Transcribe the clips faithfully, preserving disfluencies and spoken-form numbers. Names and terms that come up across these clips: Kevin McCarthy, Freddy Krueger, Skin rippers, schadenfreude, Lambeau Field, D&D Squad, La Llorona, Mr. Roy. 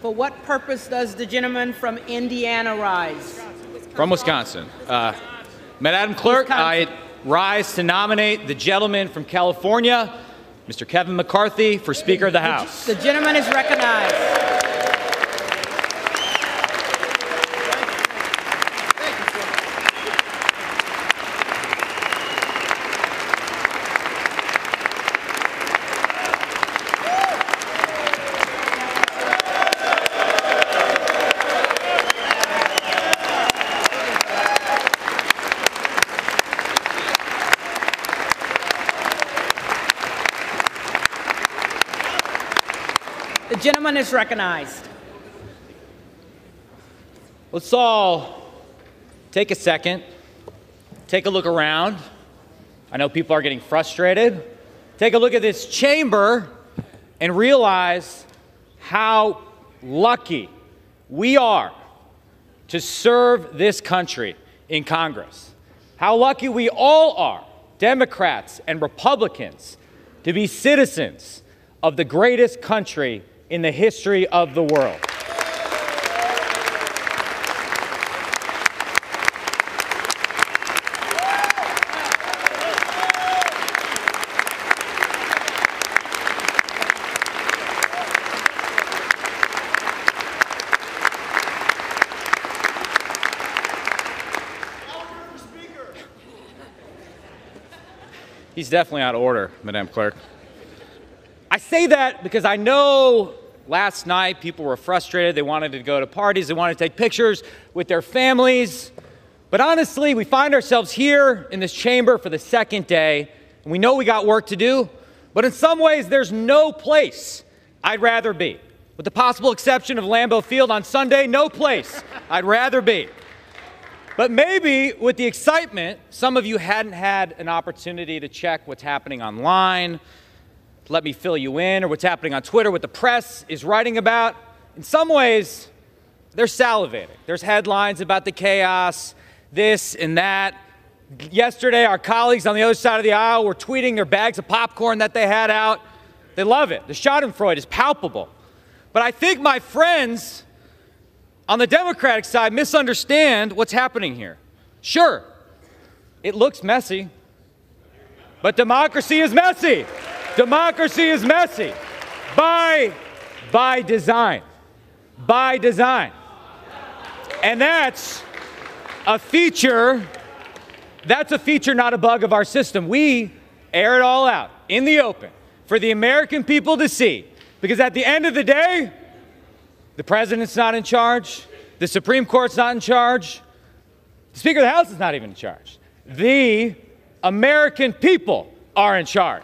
For what purpose does the gentleman from Indiana rise? Wisconsin. From Wisconsin. Uh, Madam Clerk, Wisconsin. I rise to nominate the gentleman from California, Mister Kevin McCarthy, for Speaker of the House. The gentleman is recognized. The gentleman is recognized. Let's all take a second, take a look around. I know people are getting frustrated. Take a look at this chamber and realize how lucky we are to serve this country in Congress. How lucky we all are, Democrats and Republicans, to be citizens of the greatest country in the history of the world. He's definitely out of order, Madam Clerk. I say that because I know last night people were frustrated. They wanted to go to parties. They wanted to take pictures with their families. But honestly, we find ourselves here in this chamber for the second day, and we know we got work to do. But in some ways, there's no place I'd rather be. With the possible exception of Lambeau Field on Sunday, no place I'd rather be. But maybe with the excitement, some of you hadn't had an opportunity to check what's happening online. Let me fill you in, or what's happening on Twitter, what the press is writing about. In some ways, they're salivating. There's headlines about the chaos, this and that. Yesterday, our colleagues on the other side of the aisle were tweeting their bags of popcorn that they had out. They love it. The schadenfreude is palpable. But I think my friends on the Democratic side misunderstand what's happening here. Sure, it looks messy, but democracy is messy. Democracy is messy, by, by design, by design. And that's a feature, that's a feature, not a bug of our system. We air it all out in the open for the American people to see, because at the end of the day, the president's not in charge, the Supreme Court's not in charge, the Speaker of the House is not even in charge. The American people are in charge.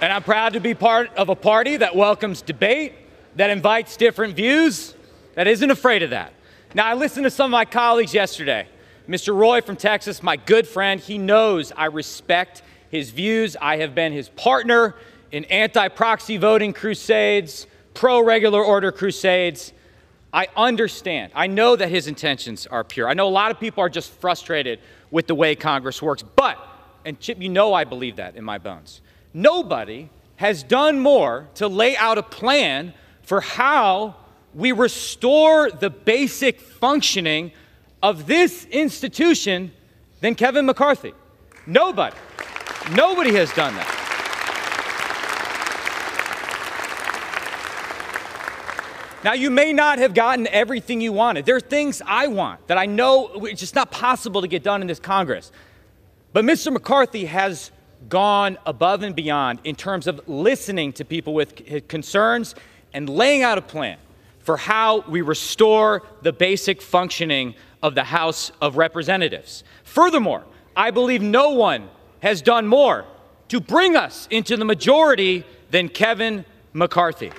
And I'm proud to be part of a party that welcomes debate, that invites different views, that isn't afraid of that. Now, I listened to some of my colleagues yesterday. Mister Roy from Texas, my good friend, he knows I respect his views. I have been his partner in anti-proxy voting crusades, pro-regular order crusades. I understand. I know that his intentions are pure. I know a lot of people are just frustrated with the way Congress works, but, and Chip, you know I believe that in my bones. Nobody has done more to lay out a plan for how we restore the basic functioning of this institution than Kevin McCarthy. Nobody. Nobody has done that. Now, you may not have gotten everything you wanted. There are things I want that I know it's just not possible to get done in this Congress. But Mister McCarthy has gone above and beyond in terms of listening to people with concerns and laying out a plan for how we restore the basic functioning of the House of Representatives. Furthermore, I believe no one has done more to bring us into the majority than Kevin McCarthy.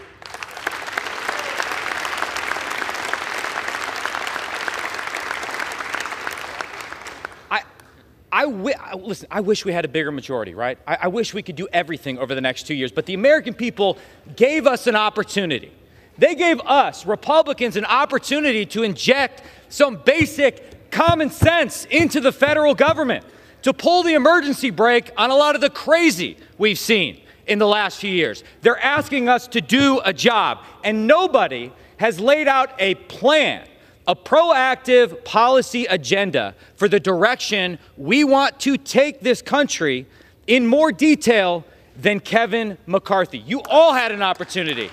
I I w- listen, I wish we had a bigger majority, right? I-, I wish we could do everything over the next two years. But the American people gave us an opportunity. They gave us, Republicans, an opportunity to inject some basic common sense into the federal government, to pull the emergency brake on a lot of the crazy we've seen in the last few years. They're asking us to do a job, and nobody has laid out a plan, a proactive policy agenda for the direction we want to take this country in more detail than Kevin McCarthy. You all had an opportunity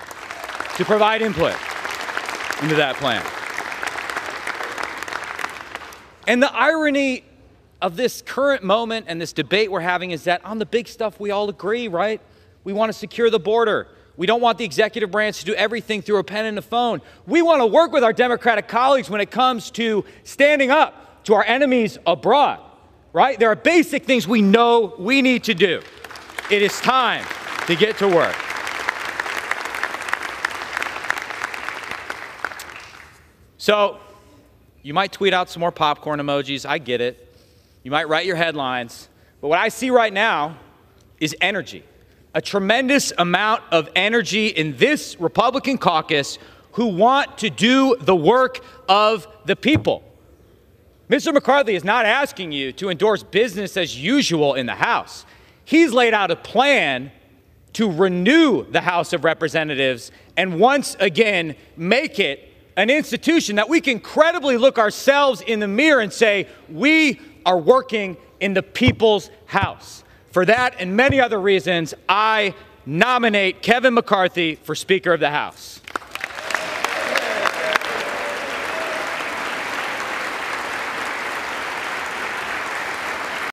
to provide input into that plan. And the irony of this current moment and this debate we're having is that on the big stuff we all agree, right? We want to secure the border. We don't want the executive branch to do everything through a pen and a phone. We want to work with our Democratic colleagues when it comes to standing up to our enemies abroad, right? There are basic things we know we need to do. It is time to get to work. So you might tweet out some more popcorn emojis. I get it. You might write your headlines. But what I see right now is energy. A tremendous amount of energy in this Republican caucus who want to do the work of the people. Mister McCarthy is not asking you to endorse business as usual in the House. He's laid out a plan to renew the House of Representatives and once again make it an institution that we can credibly look ourselves in the mirror and say, we are working in the people's house. For that and many other reasons, I nominate Kevin McCarthy for Speaker of the House.